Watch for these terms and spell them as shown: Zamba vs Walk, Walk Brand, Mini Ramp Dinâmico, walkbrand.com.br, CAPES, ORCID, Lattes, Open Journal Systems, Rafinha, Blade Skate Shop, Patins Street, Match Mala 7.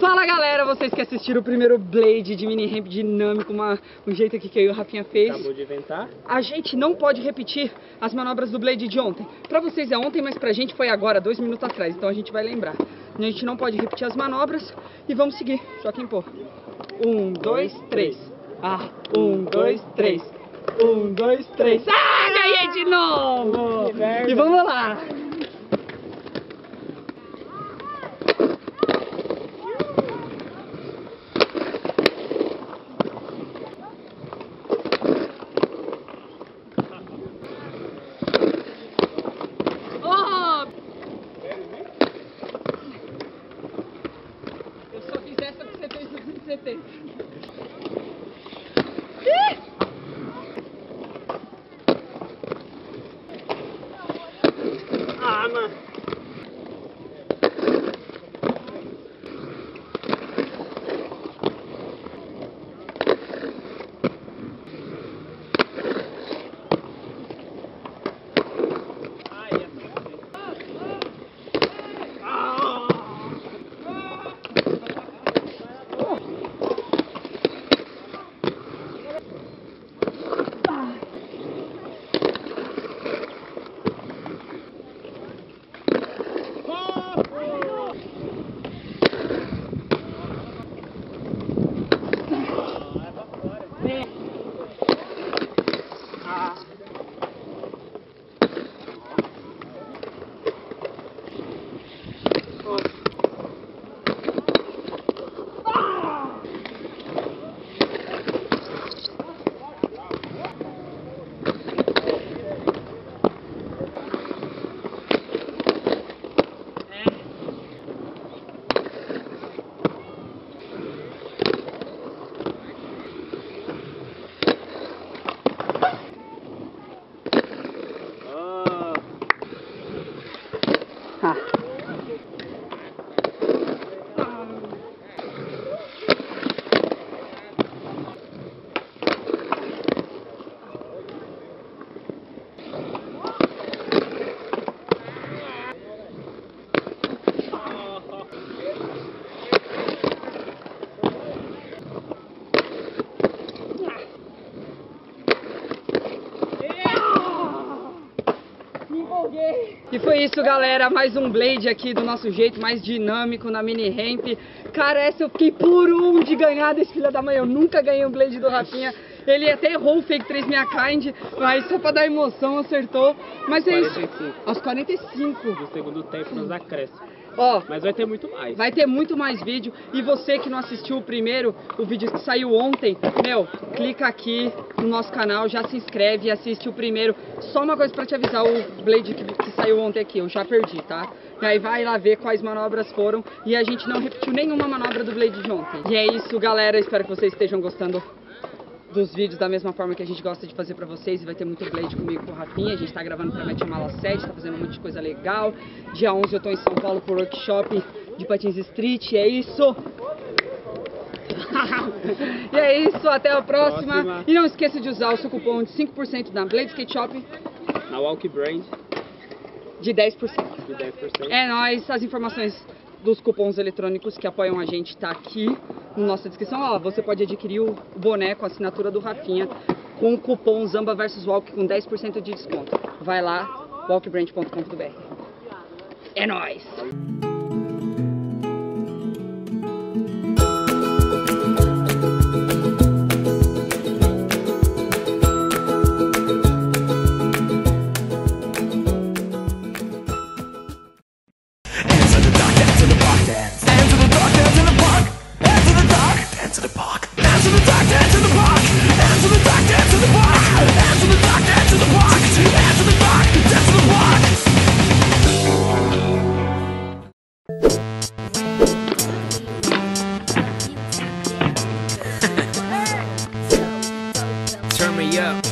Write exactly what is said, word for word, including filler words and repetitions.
Fala galera, vocês que assistiram o primeiro Blade de Mini Ramp Dinâmico, uma, um jeito aqui que eu e o Rafinha fez. Acabou de inventar. A gente não pode repetir as manobras do Blade de ontem. Pra vocês é ontem, mas pra gente foi agora, dois minutos atrás, então a gente vai lembrar. A gente não pode repetir as manobras e vamos seguir. Choque em pô. Um, dois, três. Ah, um, dois, três. Um, dois, três. Ah, ganhei de novo! E vamos lá! Ah, mano. E foi isso, galera, mais um Blade aqui do nosso jeito, mais dinâmico na Mini Ramp. Cara, essa eu fiquei por um de ganhar desse filho da mãe. Eu nunca ganhei um Blade do Rafinha. Ele até errou o fake três meia kind, mas só pra dar emoção acertou. Mas é isso, aos quarenta e cinco do segundo tempo nos acréscimos. Ó, mas vai ter muito mais. Vai ter muito mais vídeo. E você que não assistiu o primeiro, o vídeo que saiu ontem, meu, clica aqui no nosso canal, já se inscreve e assiste o primeiro. Só uma coisa pra te avisar, o Blade que, que saiu ontem aqui, eu já perdi, tá? E aí vai lá ver quais manobras foram. E a gente não repetiu nenhuma manobra do Blade de ontem. E é isso, galera. Espero que vocês estejam gostando dos vídeos da mesma forma que a gente gosta de fazer pra vocês. E vai ter muito Blade comigo, com o Rafinha. A gente tá gravando pra Match Mala sete, tá fazendo um monte de coisa legal. Dia onze eu tô em São Paulo por workshop de Patins Street. É isso! E é isso, até a próxima. próxima. E não esqueça de usar o seu cupom de cinco por cento na Blade Skate Shop. Na Walk Brand. De dez por cento. De dez por cento. É nóis, as informações dos cupons eletrônicos que apoiam a gente tá aqui na nossa descrição. Ó, você pode adquirir o boné com a assinatura do Rafinha com o cupom Zamba vs Walk com dez por cento de desconto. Vai lá, walk brand ponto com ponto br. É nóis! Turn me up.